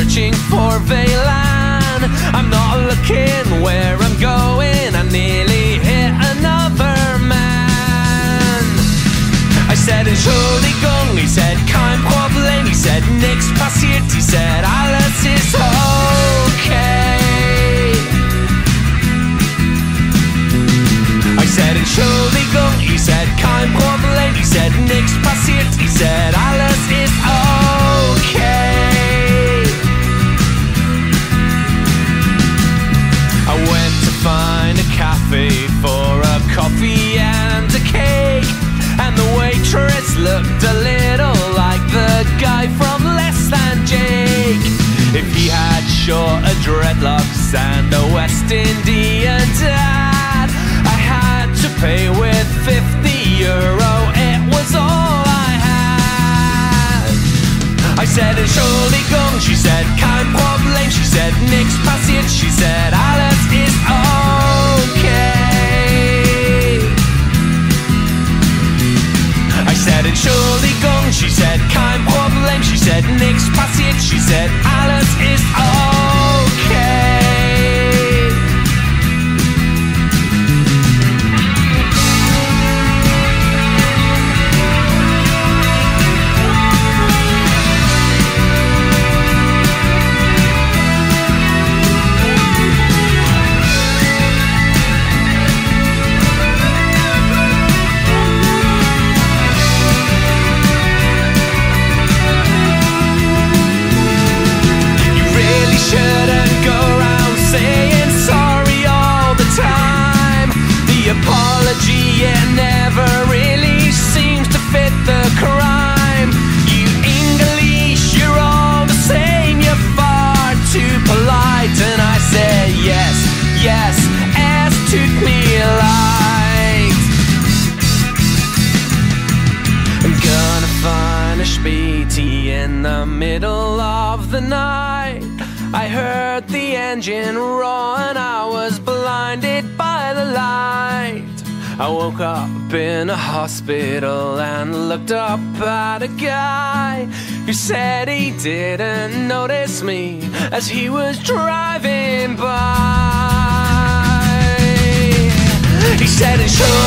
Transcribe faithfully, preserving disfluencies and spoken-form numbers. searching for W LAN. I'm not looking where I'm going, I nearly hit another man. I said Entschuldigung, he said Kein Problem, he said Nichts Passiert, he said Alles Ist Okay. I said Entschuldigung, he said Kein Problem, he said Nichts Passiert, he said Alles Ist Okay. Find a cafe for a coffee and a cake, and the waitress looked a little like the guy from Less Than Jake. If he had shorter dreadlocks and a West Indian dad, I had to pay with fifty euro, it was all I had. I said Entschuldigung, she said Kein Problem, she said Nichts Passiert, she said Alles ist okay. Entschuldigung, she said Kein Problem, she said Nichts Passiert, she said Alles ist okay. Apology, it never really seems to fit the crime. You English, you're all the same, you're far too polite. And I said yes, yes, es tut mir leid. I'm gonna find a Späti in the middle of the night. I heard the engine roar and I was blinded by the light. I woke up in a hospital and looked up at a guy who said he didn't notice me as he was driving by. He said, "It's true."